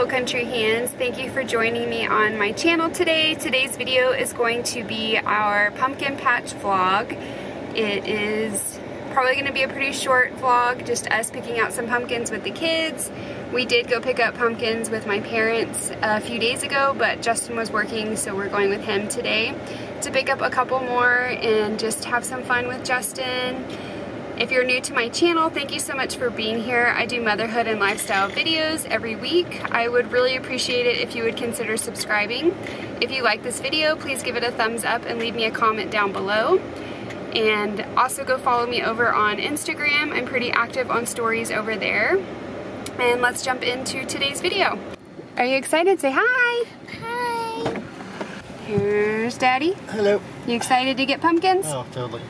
Hill Country Hands. Thank you for joining me on my channel today. Today's video is going to be our pumpkin patch vlog. It is probably going to be a pretty short vlog, just us picking out some pumpkins with the kids. We did go pick up pumpkins with my parents a few days ago, but Justin was working, so we're going with him today to pick up a couple more and just have some fun with Justin. If you're new to my channel, thank you so much for being here. I do motherhood and lifestyle videos every week. I would really appreciate it if you would consider subscribing. If you like this video, please give it a thumbs up and leave me a comment down below. And also go follow me over on Instagram. I'm pretty active on stories over there. And let's jump into today's video. Are you excited? Say hi. Hi. Here's Daddy. Hello. You excited to get pumpkins? Oh, totally.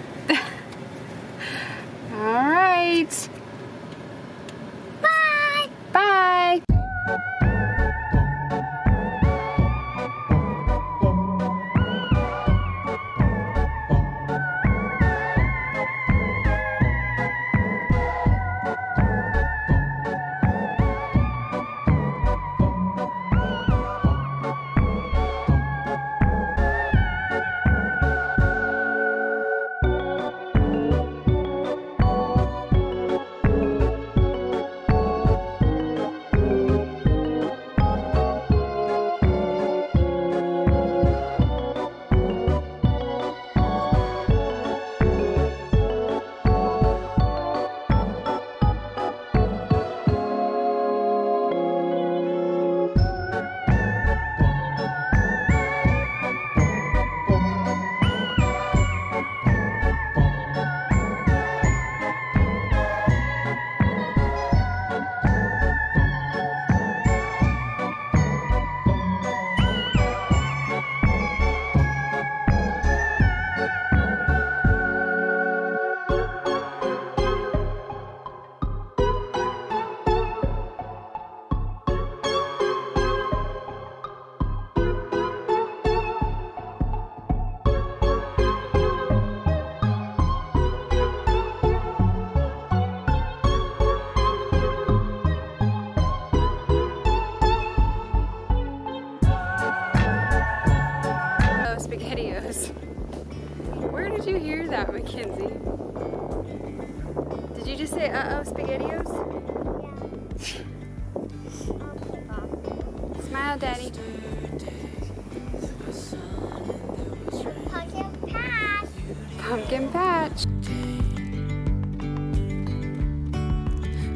All right. Bye. Bye. Did you hear that, Mackenzie? Did you just say uh-oh SpaghettiOs? Yeah. Smile, Daddy. Pumpkin patch. Pumpkin patch.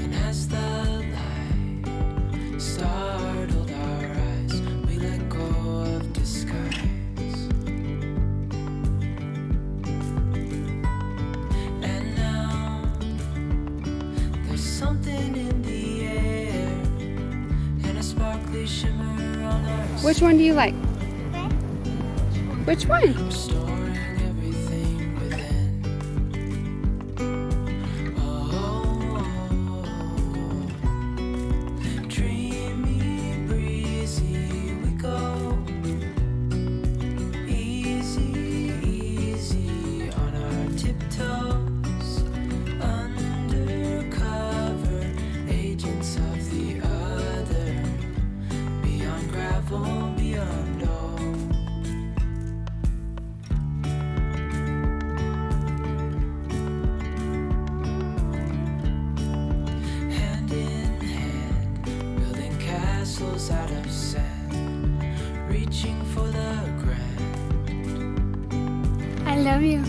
And as the light startled our eyes, we let go of disguise. Which one do you like? Okay. Which one? I'm storing everything within. Oh, dreamy, breezy, we go. Easy, easy on our tiptoes. Undercover agents of the other. Beyond gravel. Out of sand, reaching for the grand. I love you.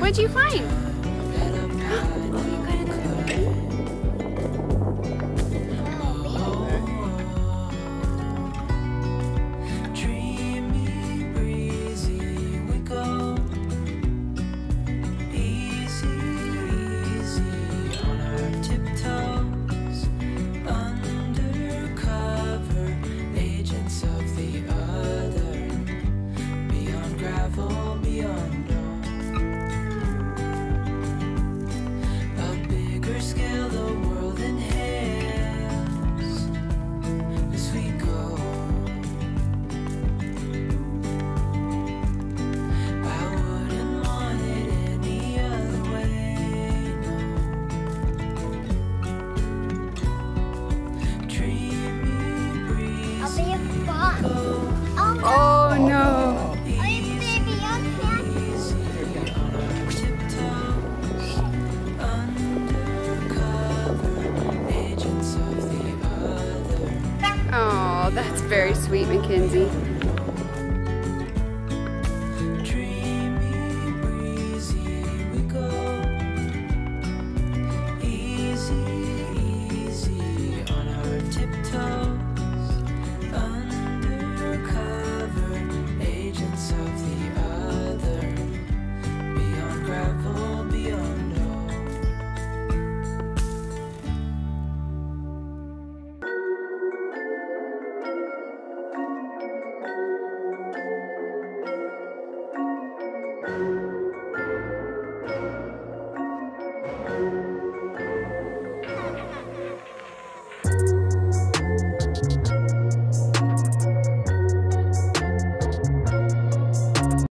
What'd you find? That's very sweet, Mackenzie.